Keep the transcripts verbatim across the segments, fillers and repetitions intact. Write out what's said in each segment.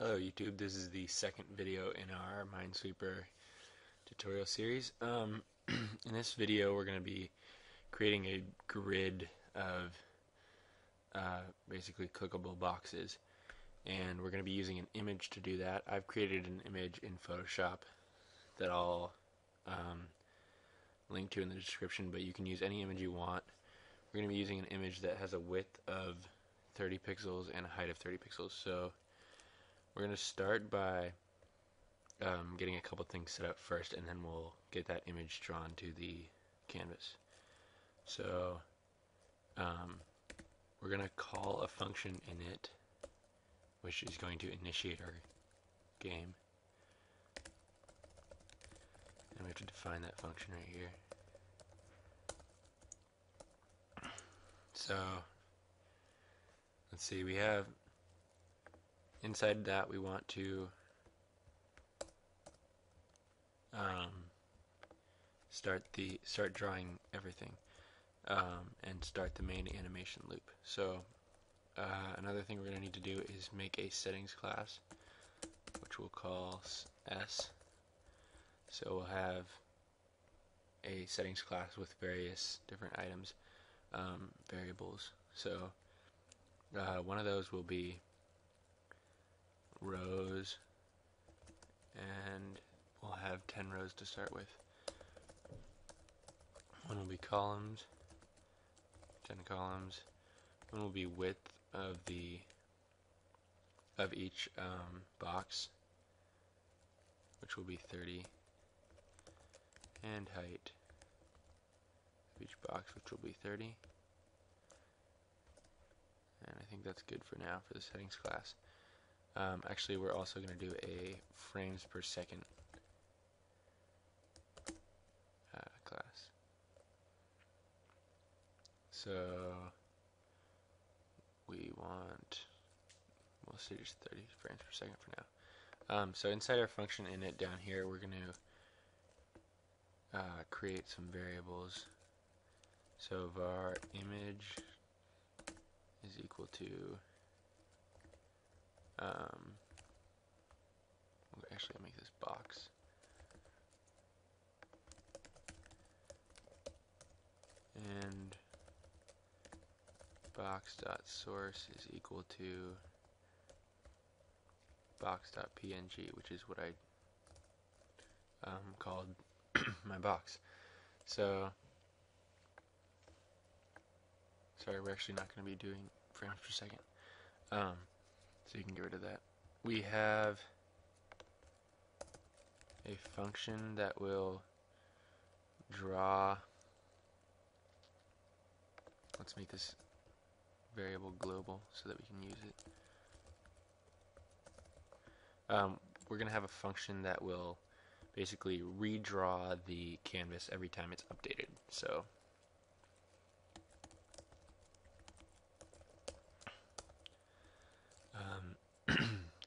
Hello YouTube, this is the second video in our Minesweeper tutorial series. Um, in this video we're going to be creating a grid of uh, basically clickable boxes, and we're going to be using an image to do that. I've created an image in Photoshop that I'll um, link to in the description, but you can use any image you want. We're going to be using an image that has a width of thirty pixels and a height of thirty pixels. So we're going to start by um, getting a couple things set up first, and then we'll get that image drawn to the canvas. So um, we're going to call a function init, which is going to initiate our game. And we have to define that function right here. So let's see, we have inside that we want to um, start the start drawing everything um, and start the main animation loop. So uh, another thing we're going to need to do is make a settings class, which we'll call S. So we'll have a settings class with various different items, um, variables. So uh, one of those will be rows, and we'll have ten rows to start with. One will be columns, ten columns. One will be width of the of each um, box, which will be thirty, and height of each box, which will be thirty. And I think that's good for now for the settings class. Um, actually, we're also going to do a frames per second uh, class. So we want, we'll say just thirty frames per second for now. Um, so inside our function init down here, we're going to uh, create some variables. So var image is equal to Um, actually, I'll make this box, and box.source is equal to box.png, which is what I um, called my box. So, sorry, we're actually not going to be doing frames per second. Um, So you can get rid of that. We have a function that will draw, let's make this variable global so that we can use it. Um, we're going to have a function that will basically redraw the canvas every time it's updated. So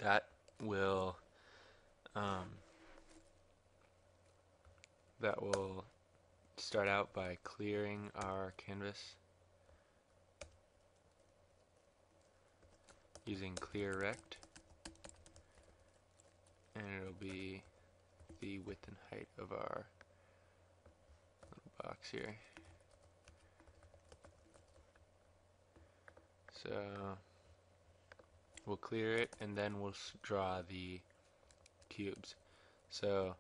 that will um, that will start out by clearing our canvas using clear rect, and it'll be the width and height of our little box here. So we'll clear it, and then we'll draw the cubes. So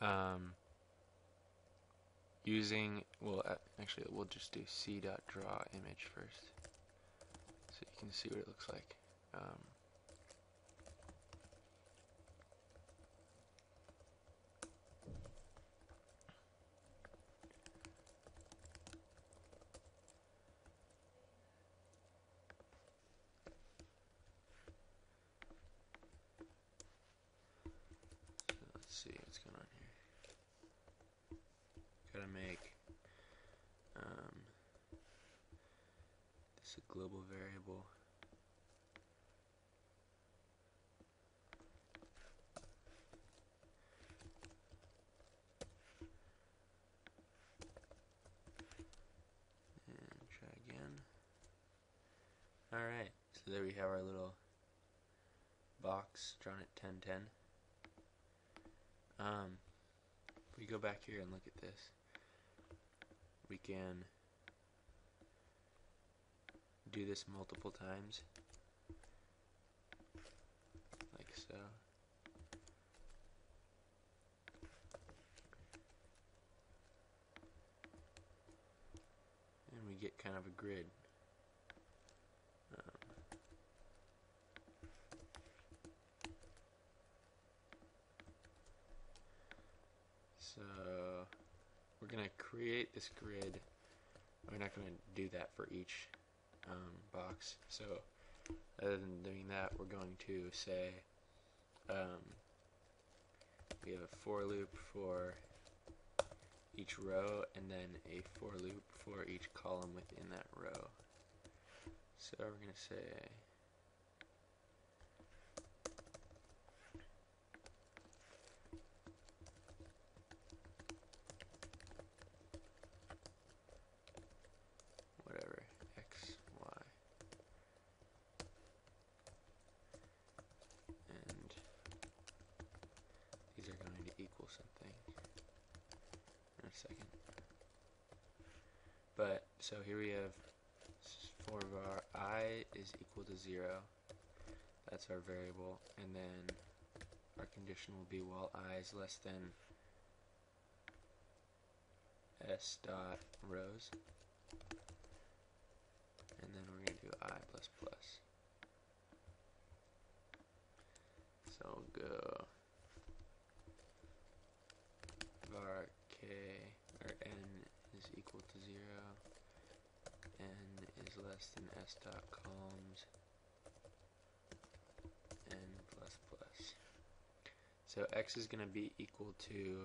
um, using, well, actually we'll just do c.draw image first so you can see what it looks like. Um, see what's going on here. Gotta make um, this a global variable. And try again. Alright, so there we have our little box, drawn at ten ten. Um, if we go back here and look at this, we can do this multiple times, like so. And we get kind of a grid. Um, so we're going to create this grid. We're not going to do that for each um, box. So other than doing that, we're going to say um, we have a for loop for each row and then a for loop for each column within that row. So we're going to say whatever, x, y, and these are going to equal something in a second. But so here we have four of our I is equal to zero. That's our variable, and then our condition will be while I is less than s dot rows, and then we're going to do I plus plus. So we'll go var k or n is equal to zero. N is less than s dot columns n plus plus. So x is going to be equal to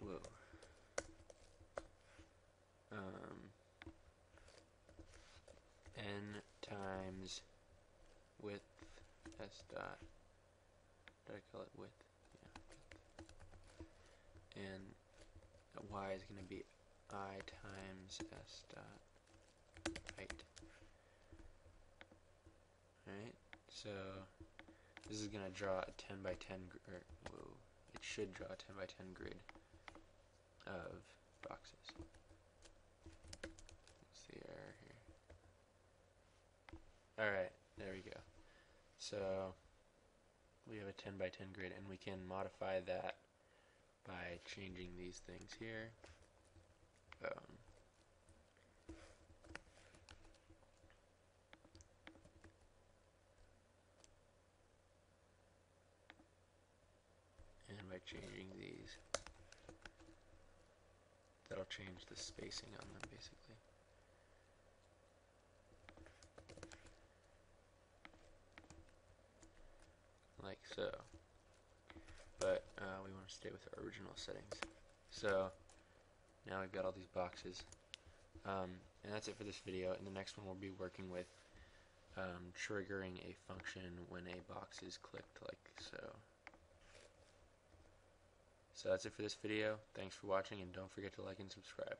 whoa um, n times width s dot. Did I call it width? Yeah. And y is going to be I times s dot height. Alright, so this is going to draw a ten by ten, or whoa, it should draw a ten by ten grid of boxes. What's the error here? Alright, there we go. So we have a ten by ten grid, and we can modify that by changing these things here. Um, and by changing these, that'll change the spacing on them basically. Like so. But uh, we want to stay with our original settings. So now we've got all these boxes. Um, and that's it for this video. In the next one we'll be working with um, triggering a function when a box is clicked, like so. So that's it for this video. Thanks for watching, and don't forget to like and subscribe.